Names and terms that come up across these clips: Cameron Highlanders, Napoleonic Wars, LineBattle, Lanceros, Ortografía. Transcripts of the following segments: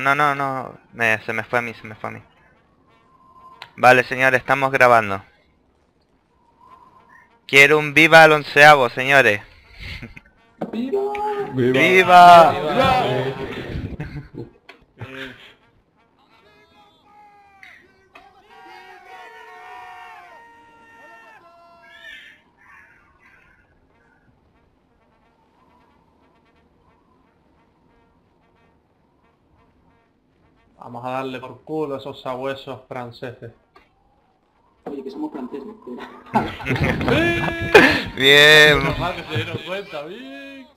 No. Se me fue a mí. Vale, señores, estamos grabando. Quiero un viva al 11avo, señores. ¡Viva! ¡Viva! ¡Viva! ¡Viva! Vamos a darle por culo a esos sabuesos franceses. Oye, que somos franceses. ¡Sí! Bien. Que se dieron cuenta, bien.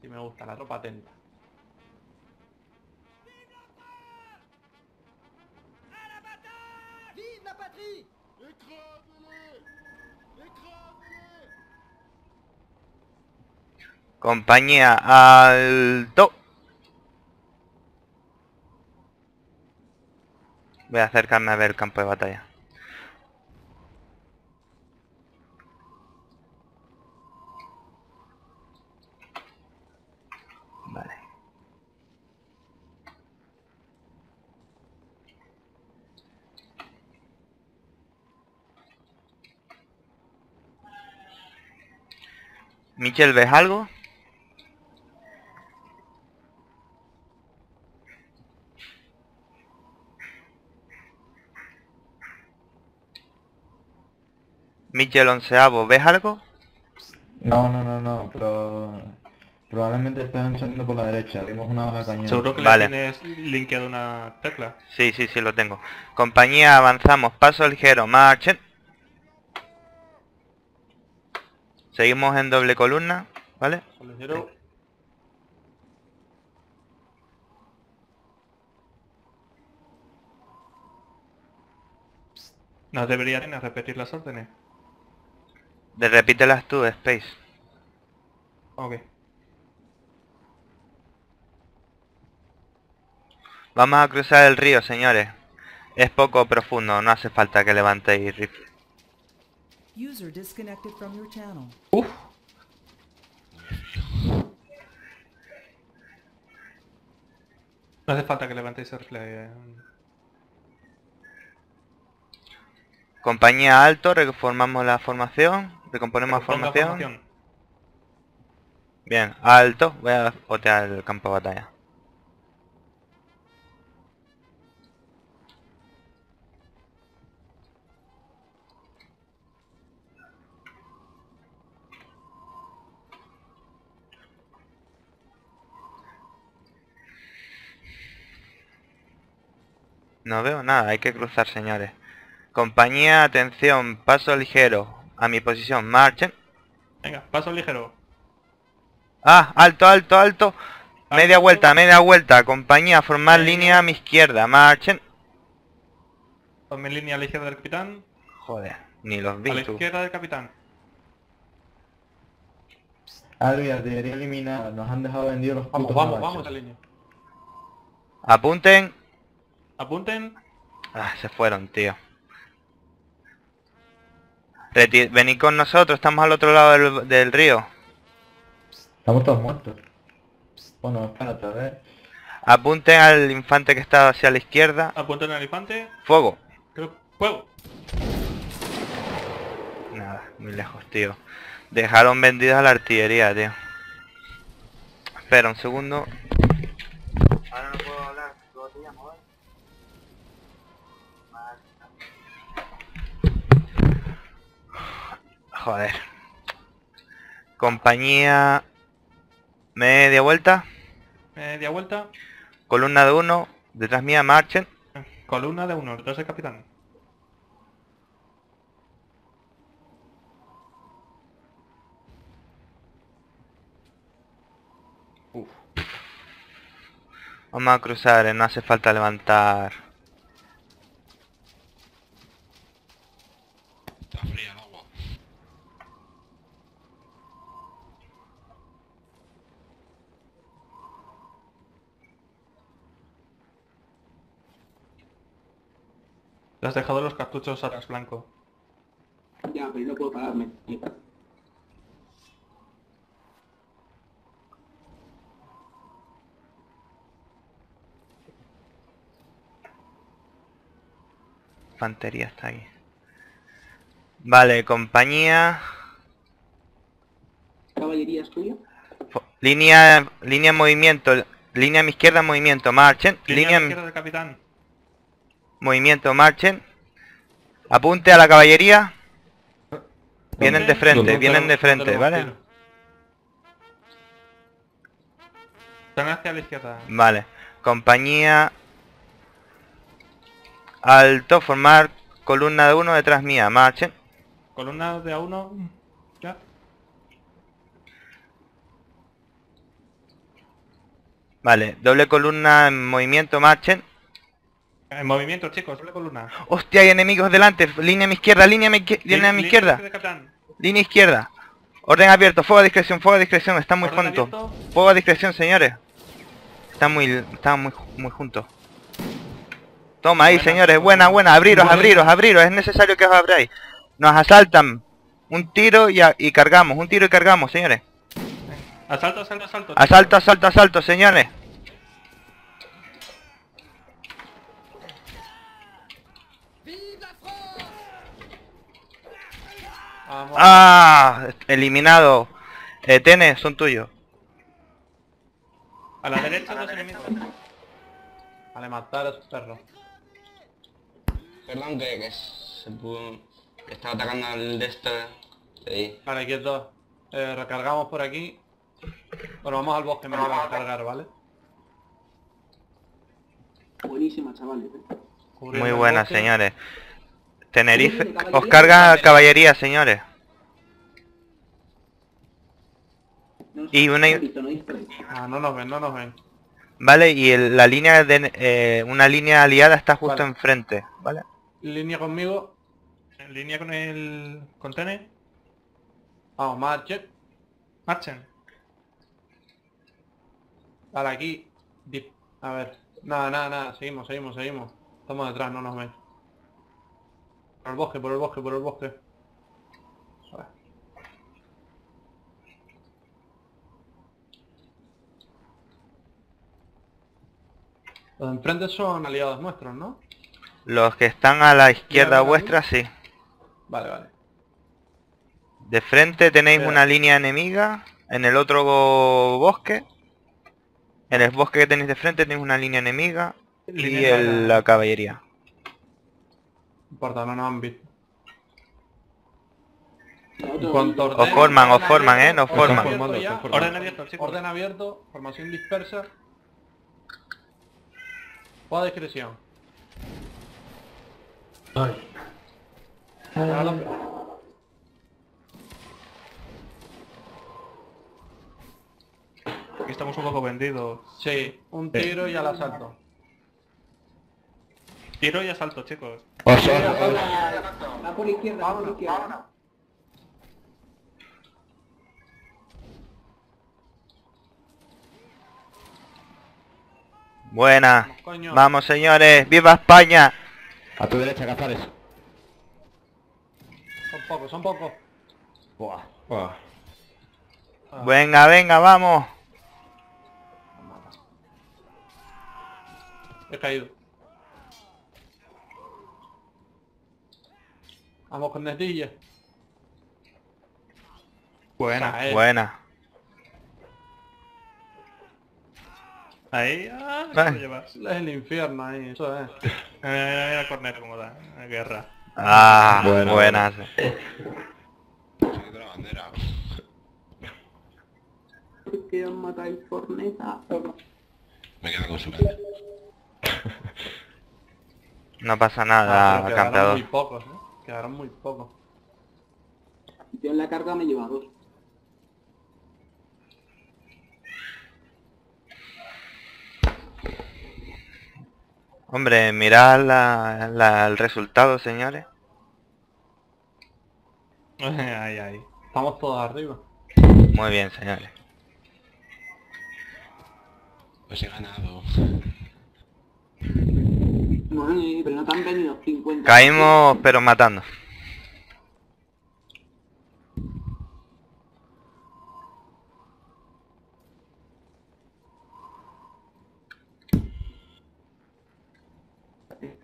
Sí me gusta la ropa atenta. ¡Vive la patrie! Compañía, alto. Voy a acercarme a ver el campo de batalla. Vale. Michel, ¿ves algo? Michel 11avo, ¿ves algo? No, pero probablemente están entrando por la derecha, vimos una hoja cañón. Seguro que vale. Tienes linkeado una tecla. Sí, lo tengo. Compañía, avanzamos, paso ligero, marchen. Seguimos en doble columna, ¿vale? Paso ligero. Sí. ¿Nos deberían repetir las órdenes? Repítelas tú, Space. Ok. Vamos a cruzar el río, señores. Es poco profundo, no hace falta que levantéis rifle. Uff. No hace falta que levantéis el rifle. Compañía alto, reformamos la formación, recomponemos la formación. Bien, alto, voy a otear el campo de batalla. No veo nada, hay que cruzar, señores. Compañía, atención, paso ligero. A mi posición, marchen. Venga, paso ligero. Ah, alto. Media vuelta. Compañía, formar línea a mi izquierda, marchen. Formar línea a la izquierda del capitán. Joder, ni los vi. A la izquierda del capitán. Alvia, debería eliminar. Nos han dejado vendidos los puntos. Vamos a la línea. Apunten. Ah, se fueron, tío. Venid con nosotros, estamos al otro lado del río. Estamos todos muertos. Bueno, espérate, a ver. Apunten al infante que está hacia la izquierda. Apunten al infante. Fuego. Fuego. Nada, muy lejos, tío. Dejaron vendida la artillería, tío. Espera un segundo. Ahora no puedo hablar, ¿cómo te llamo, eh? Joder. Compañía... Media vuelta. Columna de 1. Detrás mía, marchen. Columna de 1. Detrás del capitán. Uf. Vamos a cruzar, no hace falta levantar. Está fría, ¿no? Has dejado los cartuchos atrás, Blanco. Ya, pero no puedo pararme. infantería está aquí. Vale, compañía. Caballería es tuya. Línea en movimiento. Línea a mi izquierda en movimiento. Marchen. Línea a mi izquierda del capitán. Movimiento, marchen. Apunte a la caballería. Vienen de frente, ¿vale? Están hacia la izquierda. Vale. Compañía. Alto, formar columna de uno detrás mía, marchen. Columna de A1, ya. Vale, doble columna en movimiento, marchen. En movimiento, chicos, doble columna. ¡Hostia, hay enemigos delante! Línea a mi izquierda, línea izquierda. Orden abierto, fuego a discreción, están muy juntos. Fuego a discreción, señores. Están muy juntos. Toma ahí, señores, buena, abriros, es necesario que os abráis. Nos asaltan. Un tiro y cargamos, señores. Asalto. Asalto, señores. Ah, eliminado. Tenes, son tuyos. A la derecha los enemigos. Vale, matar a sus perros. Perdón, que se pudo... Que estaba atacando al de este... Sí. Vale, quietos. Recargamos por aquí. Bueno, vamos al bosque, me lo vamos a cargar, ¿vale? Buenísima, chavales. Muy buenas, señores. Tenerife... Os carga caballería, señores. Y una... Ah, no nos ven, Vale, y la línea de... una línea aliada está justo enfrente, ¿vale? Línea conmigo. Línea con el... container. Vamos, marchen. Vale, aquí... A ver... Nada, seguimos. Estamos detrás, no nos ven. Por el bosque, por el bosque. A ver. Los enfrente son aliados nuestros, ¿no? Los que están a la izquierda vuestra, sí. Vale. De frente tenéis una línea enemiga. En el otro bosque. En el bosque que tenéis de frente tenéis una línea enemiga. Y la caballería. No importa, no nos han visto. Os forman, nos forman. Orden abierto, formación dispersa. Juega a discreción. Aquí estamos un poco vendidos. Sí, un tiro y al asalto. Tiro y asalto, chicos. Va por izquierda, Buena. Vamos, señores. ¡Viva España! A tu derecha, Cazares. Son pocos. Buah. Venga, vamos. He caído. Vamos con Netilla. Buena. Ahí, lo llevas. Es el infierno ahí, eso es. Mira Cornero como da, la guerra. Buenas. Otra bandera. ¿Qué os matáis, corneta? Me quedo con su mente. No pasa nada, campeador. Quedaron muy pocos. Yo en la carga me llevo a dos. Hombre, mirad el resultado, señores. Ahí. Estamos todos arriba. Muy bien, señores. Pues he ganado. Bueno, pero no te han venido 50. Caímos, pero matando.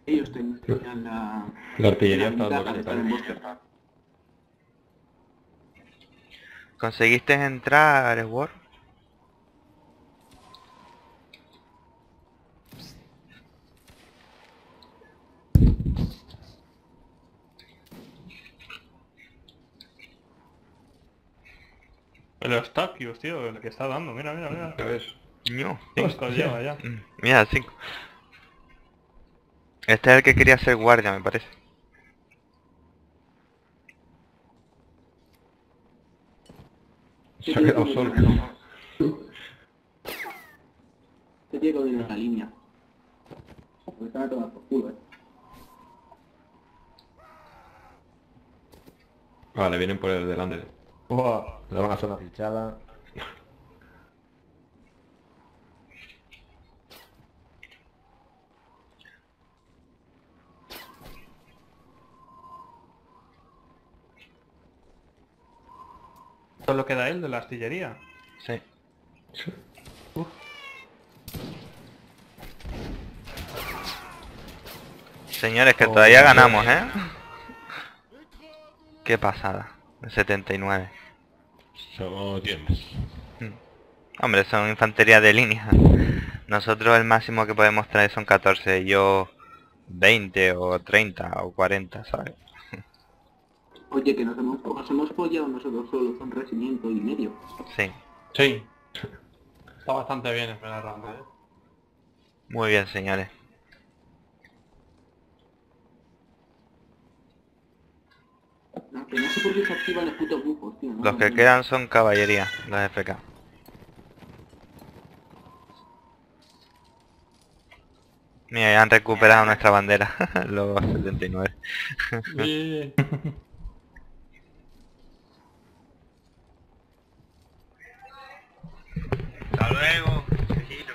Ellos tenían la artillería está en ¿Conseguiste entrar, Sword? Los taquios, tío, el que está dando, mira, mira, mira. ¿Qué ves? No, cinco, lleva ya. Mira, 5. Este es el que quería ser guardia, me parece. Se ha quedado solo. Este tiene que venir en la línea. Porque estaba tomando por culo, Vale, vienen por el delante. Le van a hacer una pinchada. Solo queda él de la artillería. Sí. Señores, que todavía ganamos, ¿eh? Qué pasada. 79. Somos 10. Hombre, son infantería de línea. Nosotros el máximo que podemos traer son 14. Yo 20 o 30 o 40, ¿sabes? Oye, que nos hemos follado nosotros solos con regimiento y medio. Sí. Sí. Está bastante bien en primera ronda, ¿eh? Muy bien, señores. No sé por qué se activan los putos grupos, tío. Los que quedan son caballería, los FK. Mira, ya han recuperado nuestra bandera, los 79. Bien. Hasta luego, chiquillo.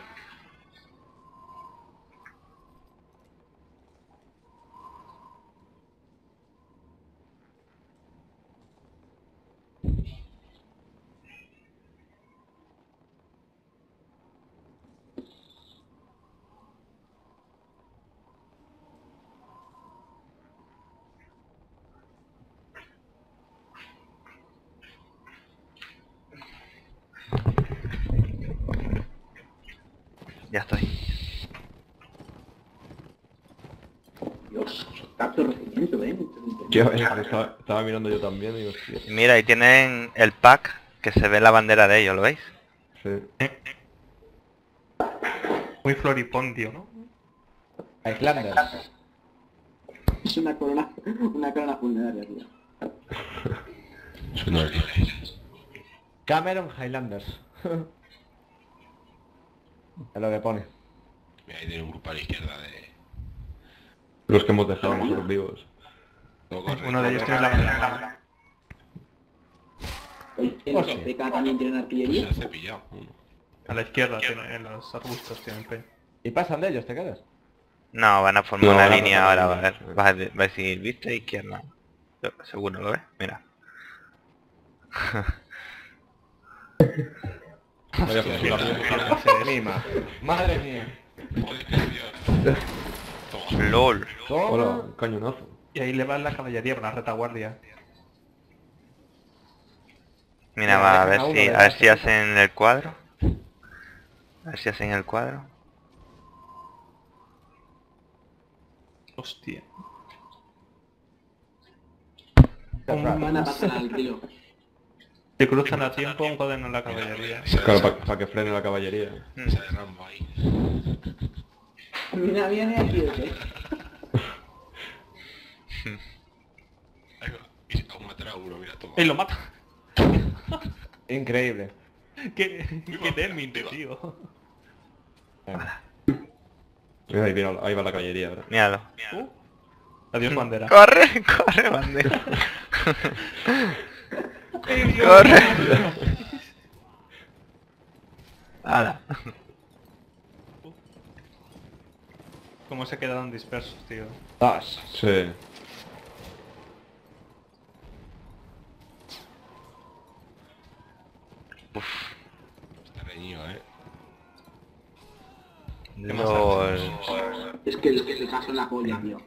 Ya estoy. Dios, está todo regimiento, ¿eh? Yo estaba mirando yo también, digo, tío. Mira, ahí tienen el pack que se ve la bandera de ellos, ¿lo veis? Sí. Muy floripondio, ¿no? Islanders. Es una corona funeraria, tío. Suena bien. Cameron Highlanders. Es lo que pone. Mira, ahí tiene un grupo a la izquierda de... Los que hemos dejado nosotros vivos. Uno de ellos tiene la bandera. Los PK también tienen artillería. Se ha cepillado. A la izquierda, en los arbustos tienen peña. ¿Y pasan de ellos, te quedas? No, van a formar una línea ahora, va a ver. Va a decir, ¿viste? Izquierda. Seguro, ¿lo ves? Mira. Madre mía. LOL. Hola, cañonazo. Y ahí le va la caballería para la retaguardia. Mira, va, a ver si hacen el cuadro. A ver si hacen el cuadro. Hostia. Van a pasar al río. Se cruzan a tiempo un codeno en la caballería. Claro, para que frene la caballería. Se derrambo ahí. Mira, viene aquí, ¿eh? Aún matará a uno, mira, toma. ¡Y lo mata! Increíble. ¡Qué término, tío! Ahí va la caballería, ¿verdad? Míralo. Adiós, bandera. ¡Corre! ¡Corre, bandera! ¡Corre! ¡Hala! ¿Cómo se quedaron dispersos, tío? ¡Dos! Sí. Uff. Está reñido, ¿eh? No, Es que el caso es la polla, tío.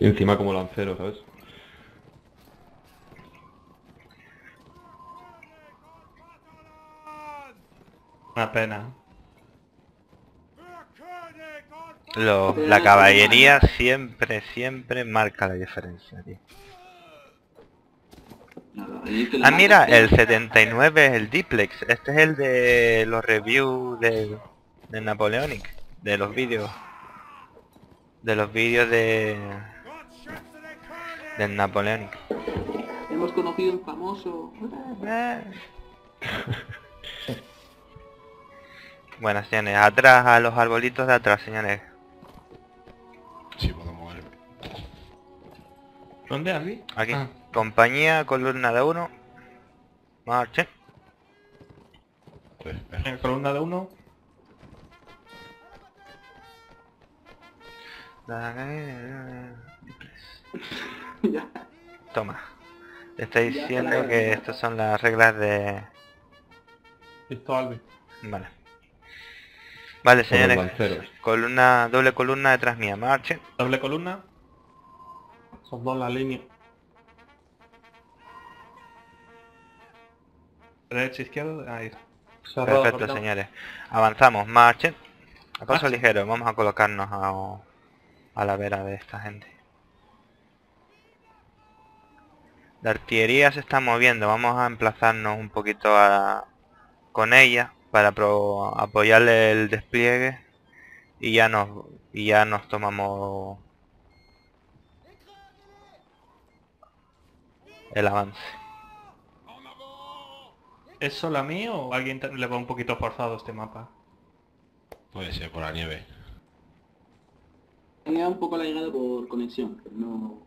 Y encima como lancero, ¿sabes? Una pena. La caballería siempre marca la diferencia, tío. Ah, mira, el 79 es el duplex. Este es el de los reviews de Napoleonic. De los vídeos del Napoleonic. Hemos conocido un famoso. Buenas, señores. Atrás, a los arbolitos de atrás, señores. Sí, puedo moverme. ¿Dónde, Albi? Aquí. Ah. Compañía, columna de 1. Marche. Columna de 1. Toma. Te está diciendo que estas son las reglas de... Listo, Albi. Vale. Vale, señores. Columna, doble columna detrás mía. Marche. Doble columna. Son dos las líneas. Derecha, izquierda, ahí. Perfecto, señores. Avanzamos, marchen. A paso ligero, vamos a colocarnos a la vera de esta gente. La artillería se está moviendo, vamos a emplazarnos un poquito con ella para apoyarle el despliegue y ya nos tomamos el avance. ¿Es solo a mí o alguien le va un poquito forzado este mapa? Puede ser por la nieve. Me da un poco la llegada por conexión, pero no...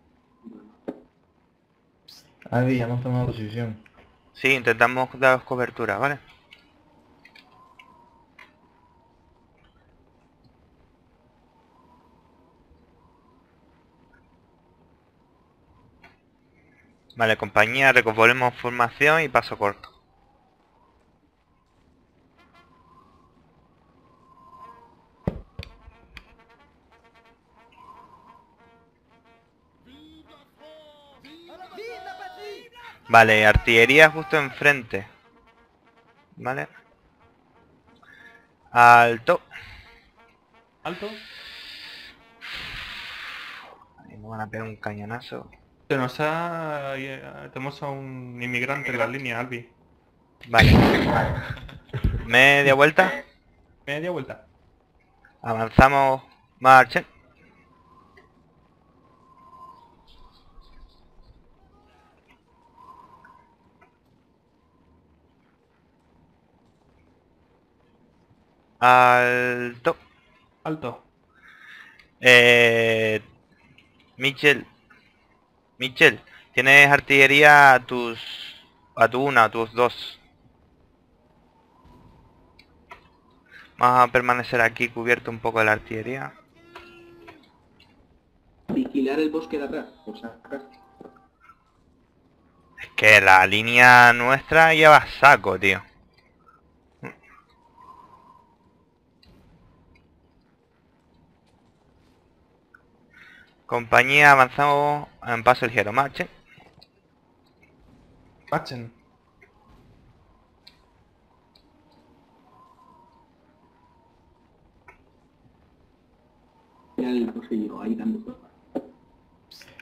Adi, ya hemos tomado posición. Sí, intentamos daros cobertura, ¿vale? Vale, compañía, recogemos formación y paso corto. Vale, artillería justo enfrente. Vale. Alto. Alto. Ahí me van a pegar un cañonazo. Se nos ha... Tenemos a un inmigrante en la línea, Albi. Vale. Media vuelta. Media vuelta. Avanzamos. Marchen. Alto. Alto. Michel, tienes artillería a tus dos. Vamos a permanecer aquí cubierto un poco de la artillería. Vigilar el bosque de atrás, por si acaso. Es que la línea nuestra lleva saco, tío. Compañía, avanzamos en paso ligero, marchen. Marchen.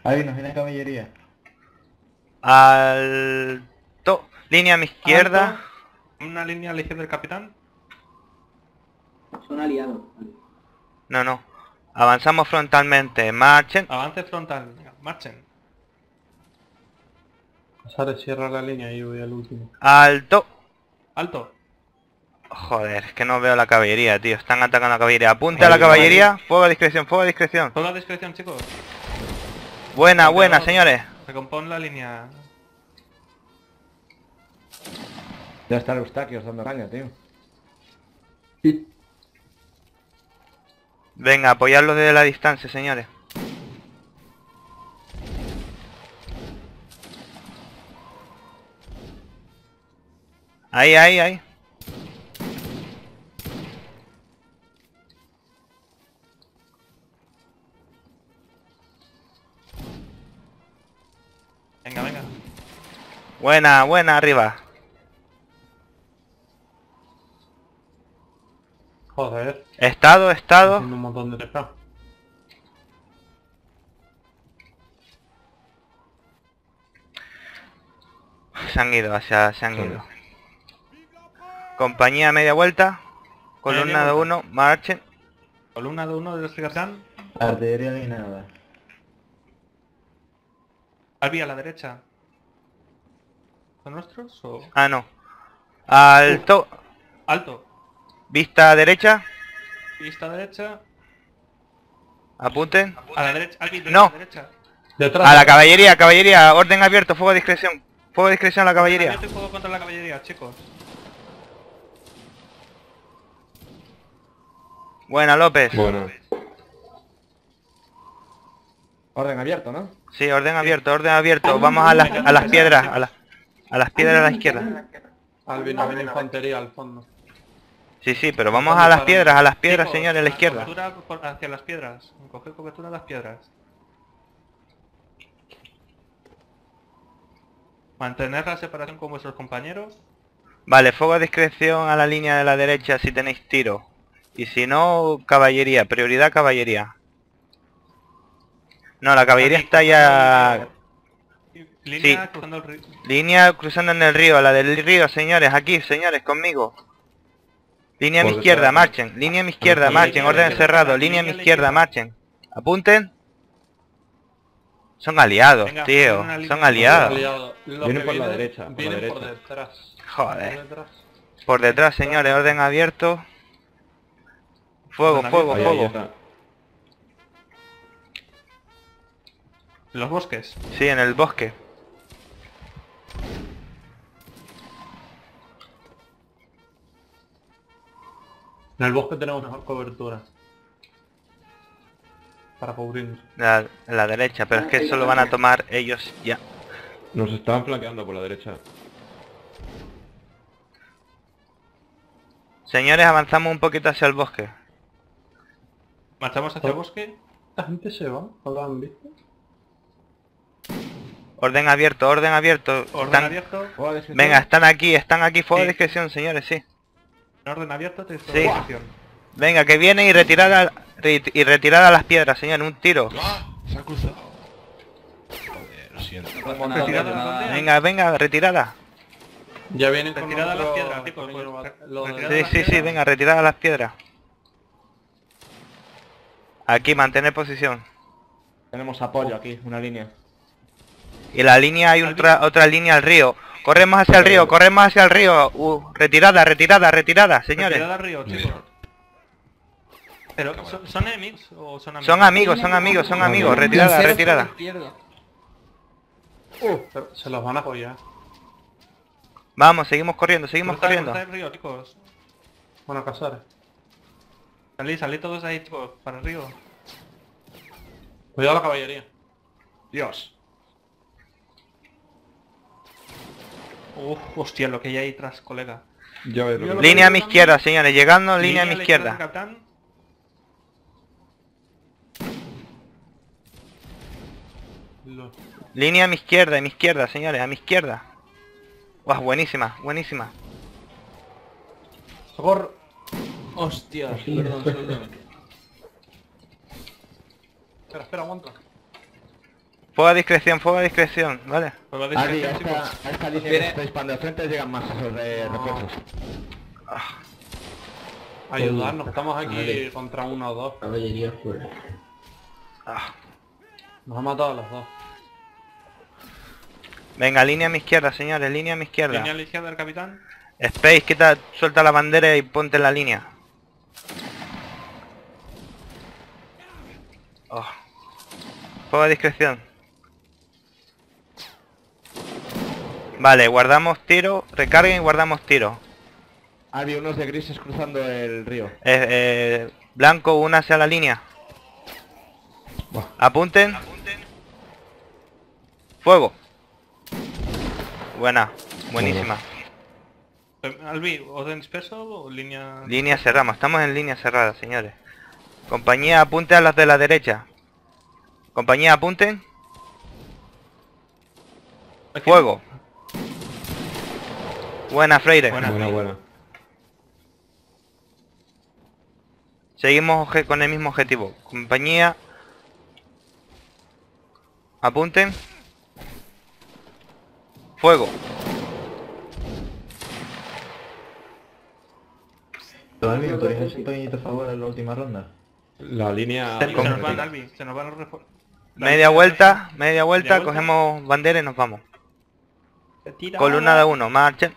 Ahí nos viene caballería. Alto. Línea a mi izquierda. Alto. Una línea a la izquierda del capitán. Son aliados. No. Avanzamos frontalmente, marchen. Avance frontal, marchen. Sara, cierra la línea y yo voy al último. Alto. Alto. Joder, es que no veo la caballería, tío. Están atacando la caballería. Apunta a la caballería. Madre. Fuego a discreción, fuego a discreción. Fuego a discreción, chicos. Buena, buena, señores. Recompon la línea. Ya está el Eustaquio dando caña, tío. Sí. Venga, apoyarlo desde la distancia, señores. Ahí. Buena, buena, arriba. Joder. Estado, estado. Haciendo un montón de pesca. Se han ido, se han ido. Compañía media vuelta. Columna de 1, marchen. Columna de 1 de los Capitán. Arteria de nada. Albi a la derecha. ¿Son nuestros o...? Ah, no. Alto. Alto. Vista derecha. Vista derecha. Apunten. A la derecha. Albi, de no. A la derecha. Detrás, a la caballería, caballería. Orden abierto, fuego de discreción. Fuego de discreción a la caballería. Yo te juego contra la caballería, chicos. Buena, López. Bueno. Orden abierto, ¿no? Sí, orden abierto, orden abierto. Vamos a las piedras, a las piedras a la izquierda. Alvin, había infantería al fondo. Sí, sí, pero vamos a las piedras, señores, a la izquierda. Cobertura hacia las piedras. Coger cobertura a las piedras. Mantener la separación con vuestros compañeros. Vale, fuego a discreción a la línea de la derecha si tenéis tiro. Y si no, caballería. Prioridad caballería. No, la caballería aquí, está ya... Línea, sí. Cruzando el río. Línea cruzando en el río. La del río, señores. Aquí, señores, conmigo. Línea a mi izquierda, marchen. Línea a mi izquierda, marchen. Orden cerrado. Línea a mi izquierda, marchen. Apunten. Son aliados, venga, tío. Son aliados. Vienen por la derecha. Vienen por detrás. Joder. Por detrás, señores. Orden abierto. Fuego, fuego, fuego. ¿En los bosques? Sí, en el bosque. En el bosque tenemos mejor cobertura. Para cubrirnos. La derecha, pero es que eso lo van a tomar ellos ya. Nos están flanqueando por la derecha. Señores, avanzamos un poquito hacia el bosque. ¿Marchamos hacia el bosque? La gente se va, ¿no lo han visto? Orden abierto, orden abierto. ¿Orden abierto? Venga, están aquí, fuego de discreción, señores, sí. Orden abierto, te estoy en discreción. Venga, que viene y retirada a las piedras, señor, un tiro. Se ha cruzado. Joder, lo siento. Venga, venga, retirada. Ya vienen retirada a las piedras, chicos. Sí, sí, sí, venga, retirada a las piedras. Aquí, mantener posición. Tenemos apoyo aquí, una línea. Y la línea, hay otra línea al río. Corremos hacia el río, corremos hacia el río. Retirada, retirada, retirada, señores. Retirada al río, chicos. Pero, ¿son enemigos o son amigos? Son amigos, son amigos, son amigos. Retirada, retirada. Se los van a apoyar. Vamos, seguimos corriendo, seguimos corriendo. Bueno, Casares. Salí todos ahí, chicos, para el río. Cuidado la caballería. Dios. Hostia, lo que hay ahí tras, colega. Ya ves, línea a mi izquierda, señores, llegando, línea a mi izquierda. Línea a mi izquierda, señores, a mi izquierda. Guau, buenísima, buenísima. Socorro. Hostia, perdón, perdón. Espera, espera, aguanta. Fuego a discreción, ¿vale? Fuego a discreción, chicos. A esta línea que estáis para el frente llegan más esos refuerzos. Ayudarnos, estamos aquí contra uno o dos. Caballería fuera. Nos ha matado a los dos. Venga, línea a mi izquierda, señores, línea a mi izquierda. Línea a la izquierda del capitán. Space, quita, suelta la bandera y ponte en la línea. Fuego a discreción. Vale, guardamos tiro, recarguen y guardamos tiro. Había unos de grises cruzando el río. Blanco, una hacia la línea. Apunten. Apunten. Fuego. Buena, buenísima. Albi, ¿orden disperso o línea...? Línea cerrada, estamos en línea cerrada, señores. Compañía, apunten a las de la derecha. Compañía, apunten. Fuego. Buena, Freire. Buena. Seguimos con el mismo objetivo. Compañía. Apunten. Fuego. Alvin, ¿podrías hacer un pequeñito favor en la última ronda? La línea... Se nos van los refuerzos. Media vuelta, cogemos bandera y nos vamos. Columna de uno, marchen.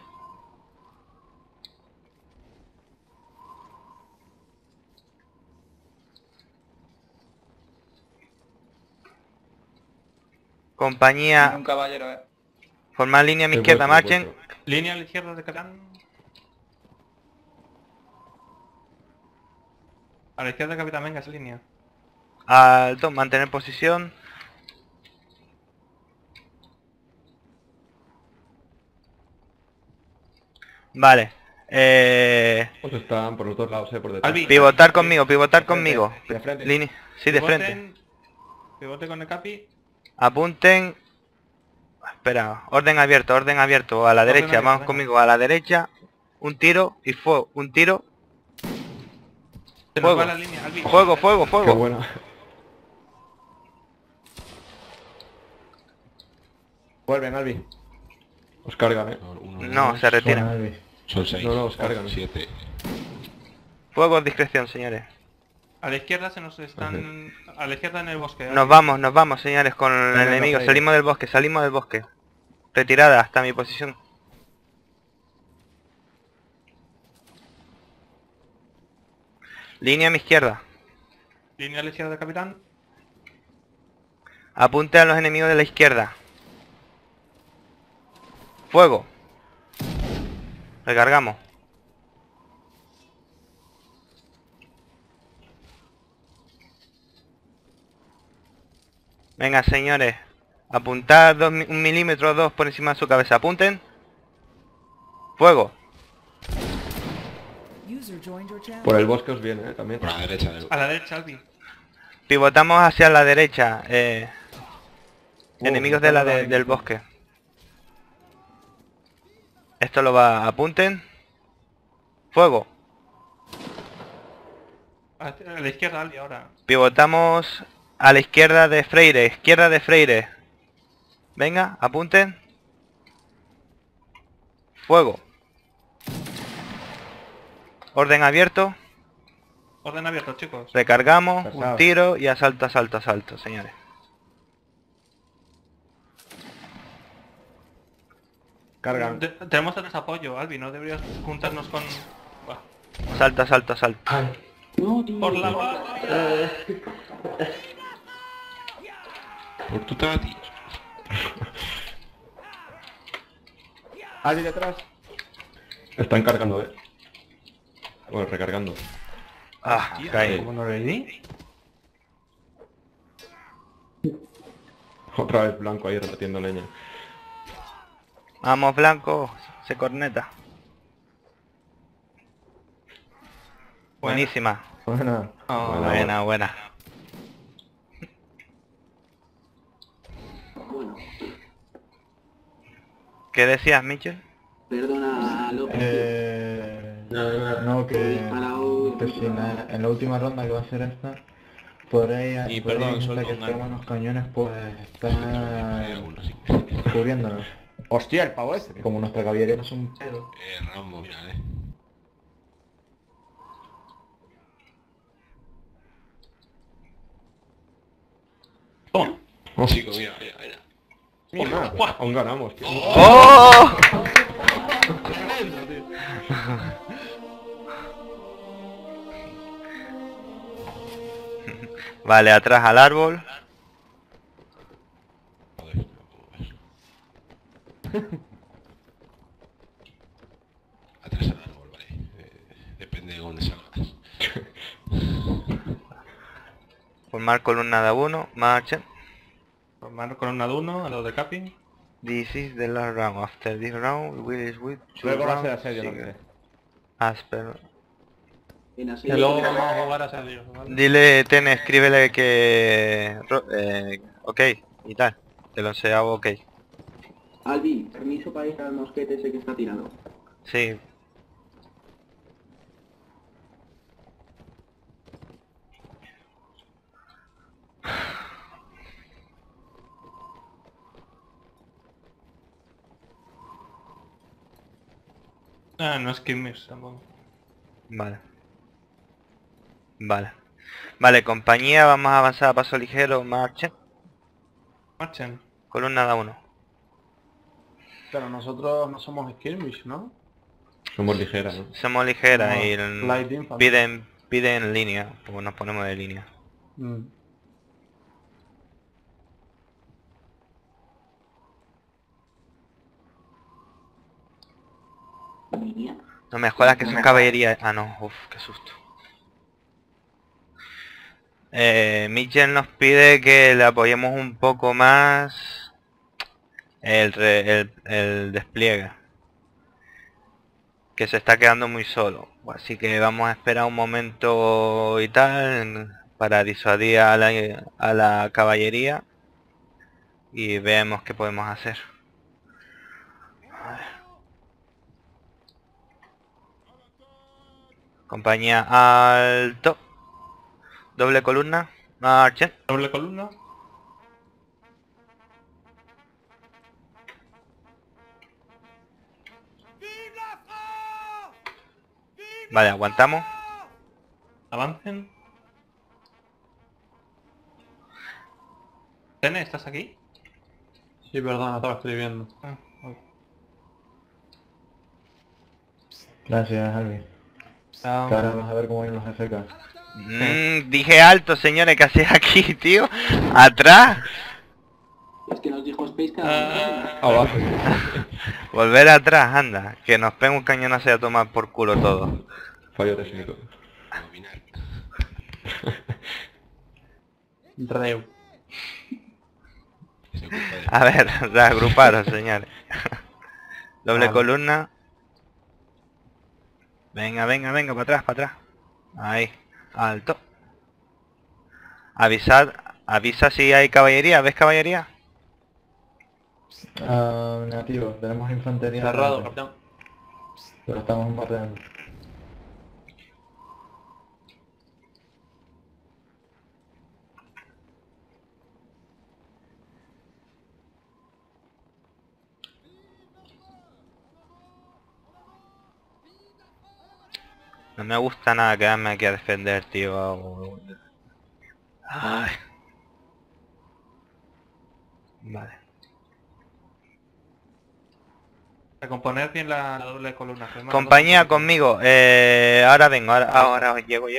Compañía... Un caballero, formar línea a mi izquierda, marchen. Línea a la izquierda de Catán. A la izquierda, capitán, venga, esa línea. Alto, mantener posición. Vale. Pues están por los dos lados, por detrás. Pivotar conmigo, De frente. Sí, de frente. Pivote con el capi. Apunten. Espera, orden abierto, a la derecha, vamos conmigo, a la derecha. Un tiro y fuego, un tiro. Fuego. La línea, fuego. Qué bueno. Vuelven, Albi. Os cargan, No, se retiran. Son 6. No, os cargan. 7. Fuego, discreción, señores. A la izquierda se nos están... A la izquierda en el bosque. Albi. Nos vamos, señores, con el enemigo. Salimos del bosque. Retirada hasta mi posición. Línea a mi izquierda. Línea a la izquierda, capitán. Apunte a los enemigos de la izquierda. Fuego. Recargamos. Venga, señores. Apuntar 1 milímetro o 2 por encima de su cabeza. Apunten. Fuego. Por el bosque os viene, también. Por la derecha. A la derecha, Albi. Pivotamos hacia la derecha. Enemigos del bosque. Esto lo va... Apunten. Fuego. A la izquierda, Albi, ahora. Pivotamos a la izquierda de Freire. Venga, apunten. Fuego. Orden abierto, chicos. Recargamos, un tiro y asalto, señores. Cargan. Tenemos a 3 apoyo, Albi, no deberías juntarnos con... Asalto. No, tío. Por la barra. Por tu tati. Albi detrás. Están cargando, Bueno, recargando. Cae. ¿Cómo no le di? Otra vez blanco ahí repartiendo leña. Vamos, blanco. Se corneta. Buenísima. Buena. ¿Qué decías, Michel? Perdona, López. No, que si en la última ronda que va a ser esta, podréis hasta que estemos unos cañones, pues están cubriéndonos. ¡Hostia, el pavo este! Como nuestra caballería es un pedo. Rambo, mira, ¡Toma! Oh, chico, mira. Mira, aún ganamos, tío. ¡Oh! Vale, atrás al árbol. Vale. Depende de dónde salgas. Formar columna de 1, marchen. Formar columna de 1 a los de capi. This is the last round. After this round, we is with 2 rounds. Y luego vamos a jugar a serio, ¿vale? Dile, escríbele que... ok, y tal. Te lo sé, hago ok. Albi, permiso para ir al mosquete ese que está tirando. Sí. Ah, no es que me tampoco. Vale. Vale. Vale, compañía, vamos a avanzar a paso ligero, marchen. Marchen. Columna da uno. Pero nosotros no somos skirmish, ¿no? Somos ligeras, ¿no? Somos ligeras y piden línea, o nos ponemos de línea. Mm. No me jodas que son caballería. Ah no, uff, qué susto. Mitchell nos pide que le apoyemos un poco más el despliegue, que se está quedando muy solo, así que vamos a esperar un momento y tal para disuadir a la caballería y veamos qué podemos hacer. A ver. Compañía, alto. Doble columna. Marchen. Doble columna. Vale, aguantamos. Avancen. Tene, ¿estás aquí? Sí, perdón, estaba escribiendo. Ah, okay. Gracias, Alvin. Ahora vamos a ver cómo vienen los AFK. Dije alto, señores, ¿qué hacéis aquí, tío? ¿Atrás? Es que nos dijo Space cada abajo. Volver atrás, anda. Que nos pegue un cañonazo a tomar por culo todo. Fallo técnico. Reu. A ver, reagruparos, señores. Doble columna. Venga, venga, venga, para atrás, para atrás. Ahí, alto. Avisad, avisa si hay caballería, ¿ves caballería? Negativo, tenemos infantería. Cerrado, capitán. Pero estamos bombardeando. No me gusta nada quedarme aquí a defender, tío. Ay. Vale. A componer bien la doble columna. Compañía conmigo. Ahora vengo, ahora llego.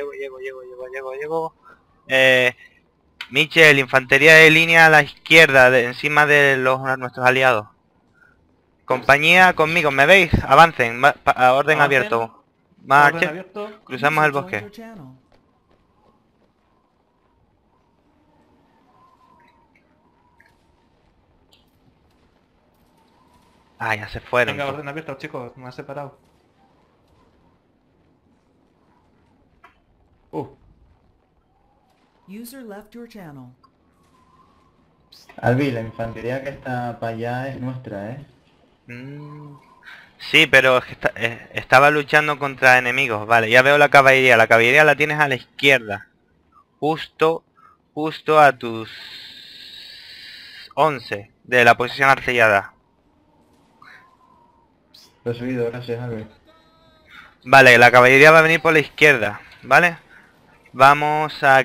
Michel, infantería de línea a la izquierda, encima de nuestros aliados. Compañía conmigo, ¿me veis? Avancen, a orden abierto. Marcha, cruzamos el bosque. Ah, ya se fueron. Venga, orden abierto, chicos, me ha separado. User left your channel. Albi, la infantería que está para allá es nuestra, ¿eh? Sí, pero estaba luchando contra enemigos. Vale, ya veo la caballería. La caballería la tienes a la izquierda. Justo a tus 11 de la posición artillada. Lo he subido, gracias, Albert. Vale, la caballería va a venir por la izquierda, ¿vale? Vamos a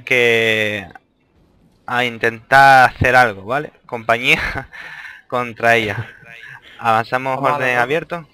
intentar hacer algo, ¿vale? Compañía contra ella. Avanzamos orden abierto.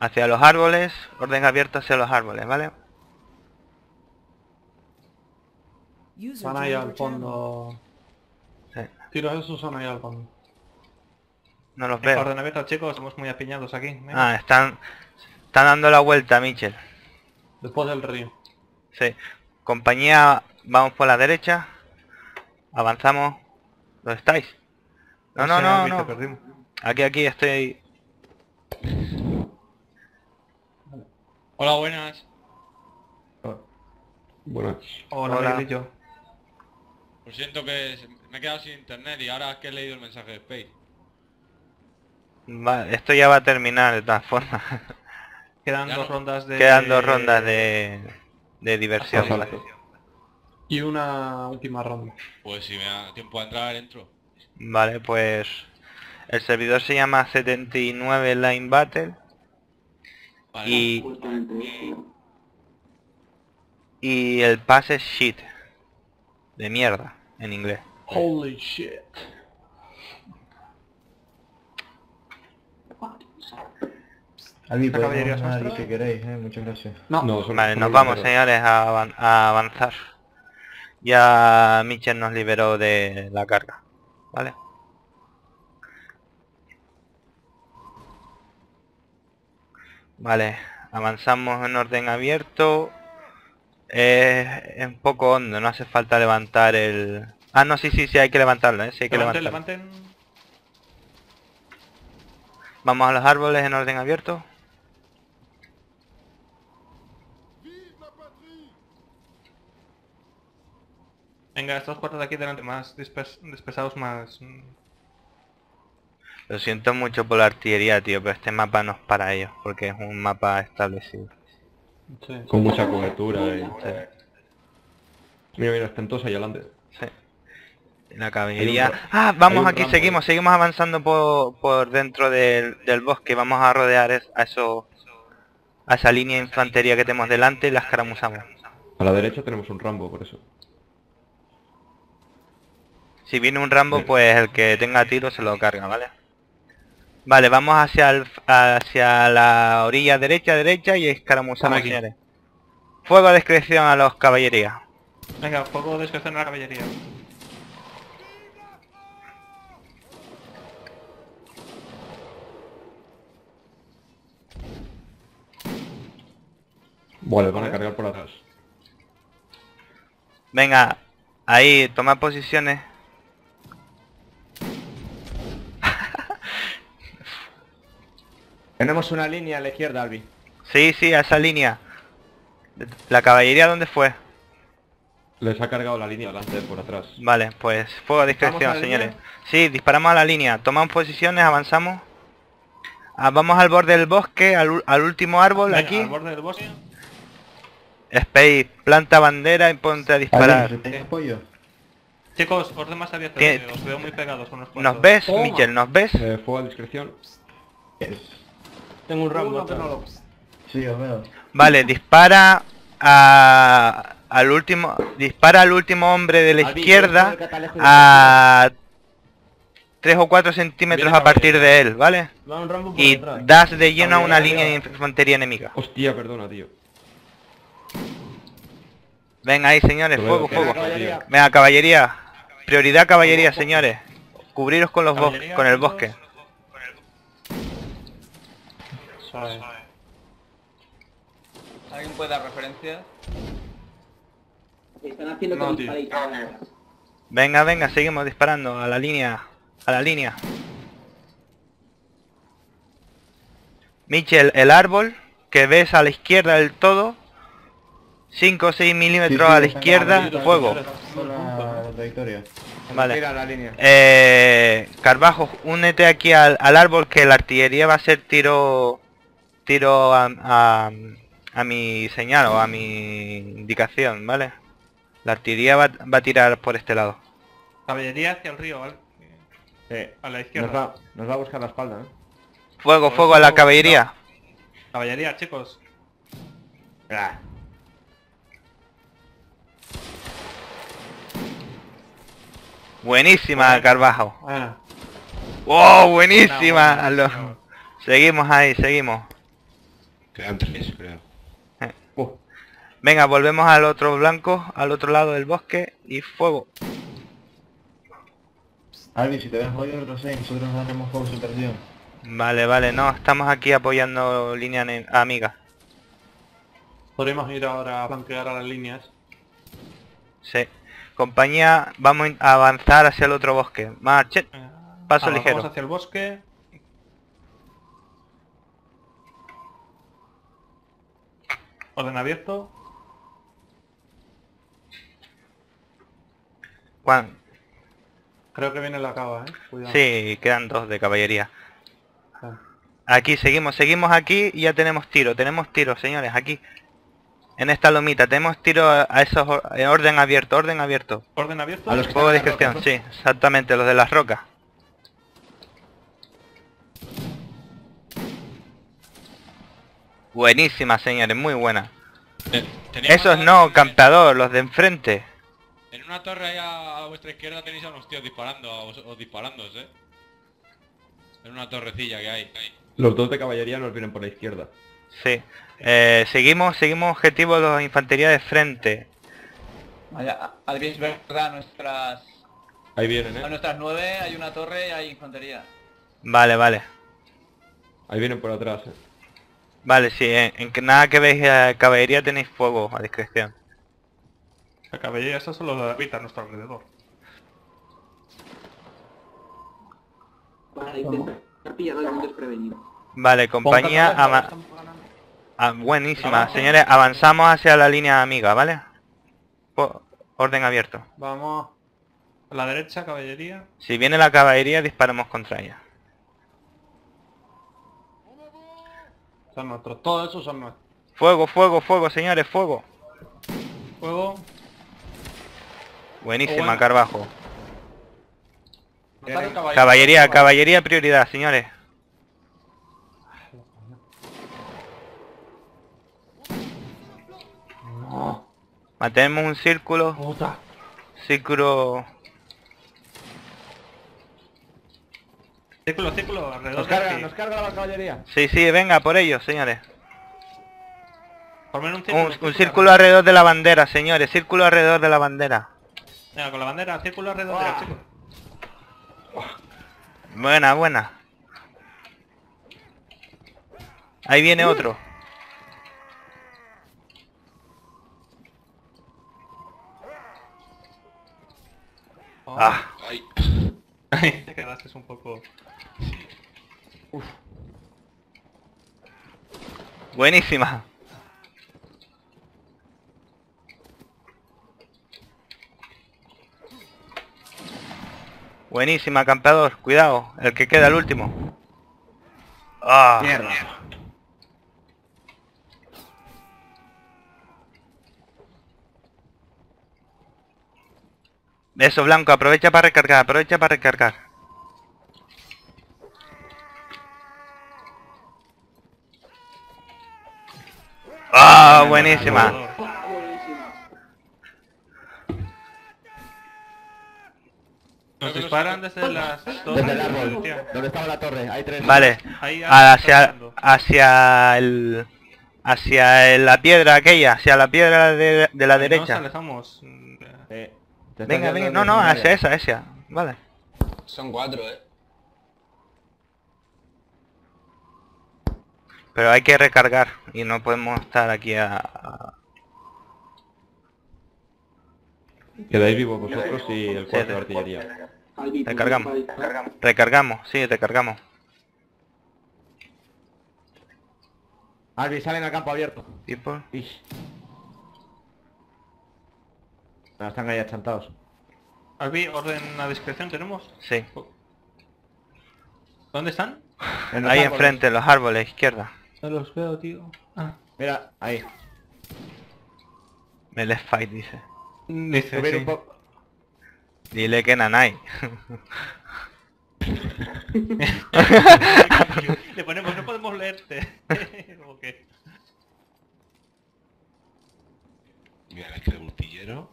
Hacia los árboles, orden abierto hacia los árboles, ¿vale? Van ahí al fondo. Sí. Tiros esos son ahí al fondo. No los veo. Orden abierto, chicos, somos muy apiñados aquí. Mira. Ah, están dando la vuelta, Michel. Después del río. Sí. Compañía, vamos por la derecha. Avanzamos. ¿Dónde estáis? No, no, no, no. Perdimos. Aquí, aquí, estoy. Hola, buenas. Buenas. Hola, hola. Yo. Lo siento que me he quedado sin internet y ahora es que he leído el mensaje de Space. Vale, esto ya va a terminar de todas formas. Quedan dos rondas de... Quedan dos rondas de diversión. Y una última ronda. Pues si me da tiempo a entrar, entro. Vale, pues... El servidor se llama 79 LineBattle. Vale, y el pase es shit. De mierda, en inglés. Holy shit. A mí podemos ganar lo que queréis, muchas gracias. No, no, vale, nos vamos, señores, a avanzar. Ya Mitchell nos liberó de la carga, ¿vale? Vale, avanzamos en orden abierto. Es un poco hondo, no hace falta levantar el... Ah, no, sí, sí, sí, hay que levantarlo, sí hay que levantarlo. Levanten. Vamos a los árboles en orden abierto. Venga, estos cuartos de aquí delante, más despesados, más... Lo siento mucho por la artillería, tío, pero este mapa no es para ellos, porque es un mapa establecido. Sí. Con mucha cobertura, sí. Mira, mira, están todos ahí adelante. Sí. La caballería... Ah, vamos aquí, seguimos avanzando por dentro del bosque. Vamos a rodear a esa línea de infantería que tenemos delante y las escaramuzamos. A la derecha tenemos un Rambo, por eso. Si viene un Rambo, pues el que tenga tiro se lo carga, ¿vale? Vale, vamos hacia la orilla derecha y escaramuzamos, señores. Fuego a discreción a los caballerías. Venga, fuego a discreción a la caballería. Vale, van a cargar por atrás. Venga, ahí, toma posiciones. Tenemos una línea a la izquierda, Albi. Sí, sí, a esa línea. ¿La caballería dónde fue? Les ha cargado la línea delante, por atrás. Vale, pues fuego a discreción, señores. Sí, disparamos a la línea. Tomamos posiciones, avanzamos. Vamos al borde del bosque, al último árbol, venga, aquí. Al borde del bosque. Space, planta bandera y ponte a disparar. Apoyo. Chicos, orden más abierto, os veo muy pegados con los cuatro. ¿Nos ves, Michel? ¿Nos ves? Fuego a discreción. Tengo un Rambo. Sí, os veo. Vale, dispara al último hombre de la izquierda a 3 o 4 centímetros a partir de él, ¿vale? Y das de lleno a una línea de infantería enemiga. Hostia, perdona, tío. Ven ahí, señores, fuego, fuego. Venga, caballería. Prioridad caballería, señores. Cubriros con el bosque. ¿Alguien puede dar referencias? Están haciendo no, venga, venga, seguimos disparando a la línea. A la línea. Michel, el árbol que ves a la izquierda del todo, 5 o 6 milímetros a la izquierda, fuego. Vale. Carvajos, únete aquí al árbol, que la artillería va a ser tiro a mi señal o a mi indicación, ¿vale? La artillería va a tirar por este lado. Caballería hacia el río, ¿vale? A la izquierda. Nos va a buscar la espalda, ¿eh? Fuego, fuego a la caballería. No. Caballería, chicos. Buenísima, Carvajal. ¡Wow! Buenísima. No. Seguimos ahí, seguimos. Quedan 3, creo. Venga, volvemos al otro blanco, al otro lado del bosque y fuego. Alvin, si te ves jodido, no sé, nosotros nos daremos fuego sin perdido. Vale, vale, no, estamos aquí apoyando línea amiga. Podemos ir ahora a flanquear a las líneas. Sí. Compañía, vamos a avanzar hacia el otro bosque. Marche. Paso avanzamos ligero. Vamos hacia el bosque. Orden abierto. Juan. Creo que viene la cava, ¿eh? Cuidado. Sí, quedan dos de caballería. Ah. Aquí, seguimos aquí y ya tenemos tiro, señores, aquí. En esta lomita, tenemos tiro a esos... Orden abierto. ¿Orden abierto? A los juegos de discreción, sí, exactamente, los de las rocas. Buenísima, señores, muy buena. Esos no, campeador, los de enfrente. En una torre ahí a vuestra izquierda tenéis a unos tíos disparando, o disparándose. En una torrecilla que hay. Los dos de caballería nos vienen por la izquierda. Sí. Seguimos objetivo de la infantería de frente. Adrián, verdad, nuestras... Ahí vienen, ¿eh? A nuestras 9 hay una torre y hay infantería. Vale. Ahí vienen por atrás, ¿eh? Vale, sí, en que nada que veis caballería tenéis fuego a discreción. La caballería, esas son los de a nuestro alrededor. Para intentar pillar algún desprevenido. Vale, compañía... buenísima, señores, avanzamos hacia la línea amiga, ¿vale? Orden abierto. Vamos a la derecha, caballería. Si viene la caballería, disparamos contra ella. Son nuestros, todos esos son nuestros. Fuego, señores, fuego. Fuego. Buenísima, bueno. Carvajo. Caballería, prioridad, señores. No. Mantenemos un círculo. Puta. Círculo alrededor. Nos carga la caballería. Sí, venga, por ellos, señores. Formen un círculo, un círculo alrededor de la bandera, señores. Círculo alrededor de la bandera. Venga, con la bandera, círculo alrededor de la chica. Buena. Ahí viene otro. Ay. Te quedaste un poco... Uf. Buenísima. Buenísima, campeador. Cuidado, el que queda, el último. Mierda. Eso, blanco, aprovecha para recargar. Buenísima. Nos disparan desde las torres. Desde el árbol, donde estaba la torre, hay tres. Vale, hacia la piedra aquella, hacia la piedra de la derecha. Nos alejamos. Venga, no, hacia esa, vale. Son 4, ¿eh? Pero hay que recargar y no podemos estar aquí a... Quedáis vivos vosotros y el 4 de artillería. Recargamos. Albi, salen al campo abierto. ¿Tipo? No, están ahí achantados. Albi, orden a discreción, ¿tenemos? Sí. ¿Dónde están? Ahí enfrente, en los árboles, izquierda. No los veo, tío. Mira, ahí. Me les fight, dice. Dice sí. Un poco. Dile que nanay. Le ponemos, no podemos leerte. Okay. Mira, el crepustillero.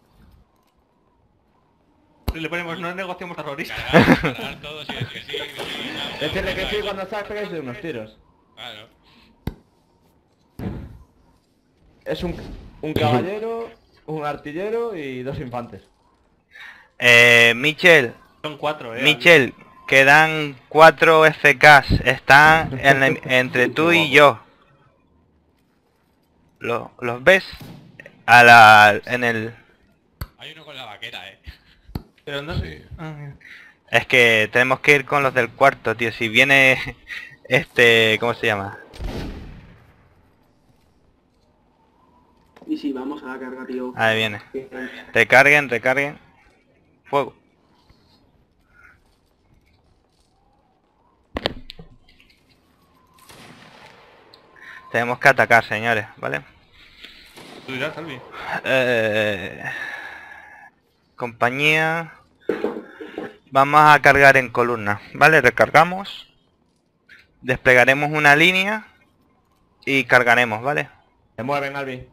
Le ponemos, no negociamos terroristas. Cargar todos, sí. Decirle que sí cuando estás pegáis de unos tiros. Claro. Es un caballero, un artillero y dos infantes. Michel. Son 4, Michel, quedan 4 FKs. Están entre tú y yo. ¿Los ves? Hay uno con la vaquera, ¿eh? Pero no... Sí. Es que tenemos que ir con los del cuarto, tío. Si viene este... ¿Cómo se llama? Y si vamos a la carga, tío. Ahí viene. Recarguen, recarguen. Fuego. Tenemos que atacar, señores, ¿vale? ¿Tú dirás, Salvi? Compañía... Vamos a cargar en columna, ¿vale? Recargamos. Desplegaremos una línea. Y cargaremos, ¿vale? Se mueven, Albi.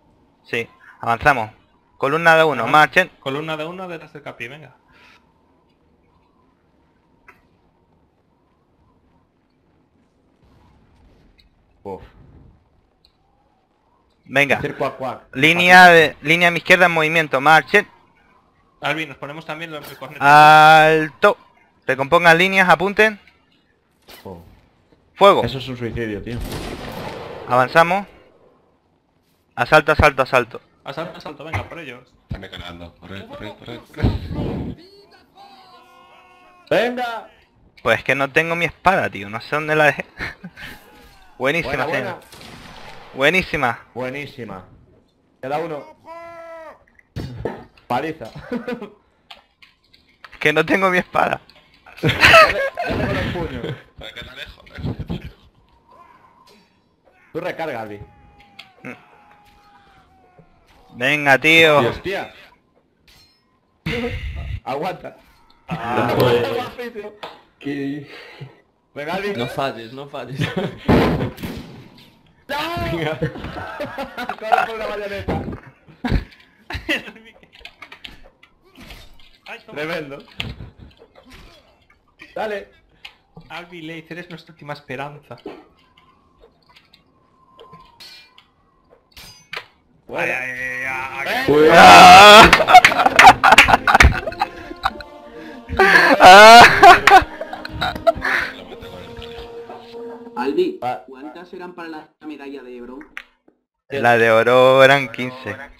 Sí, avanzamos. Columna de uno, marchen. Columna de uno detrás del capi, venga. Uf. Venga. Línea de línea a mi izquierda en movimiento, marchen. Albi, nos ponemos también los recorneros. Alto. Recompongan líneas, apunten. Oh. Fuego. Eso es un suicidio, tío. Avanzamos. Asalto, asalto, asalto. Asalto, asalto, venga, por ellos. Están recargando. Corre, corre, corre, corre. ¡Venga! Pues que no tengo mi espada, tío. No sé dónde la dejé. Buenísima, buena, buena. Buenísima. Buenísima. Queda uno. Paliza. Que no tengo mi espada. Tú recarga, Albi. Venga, tío. Hostia. Aguanta. Ah, bueno. ¿Qué? Venga, Albi. No falles, no falles. Venga. Corre por una bayoneta. Tremendo. Dale. Albi Leiter, eres nuestra última esperanza. Bueno. Albi, ¿cuántas eran para la medalla de oro? La de oro eran 15.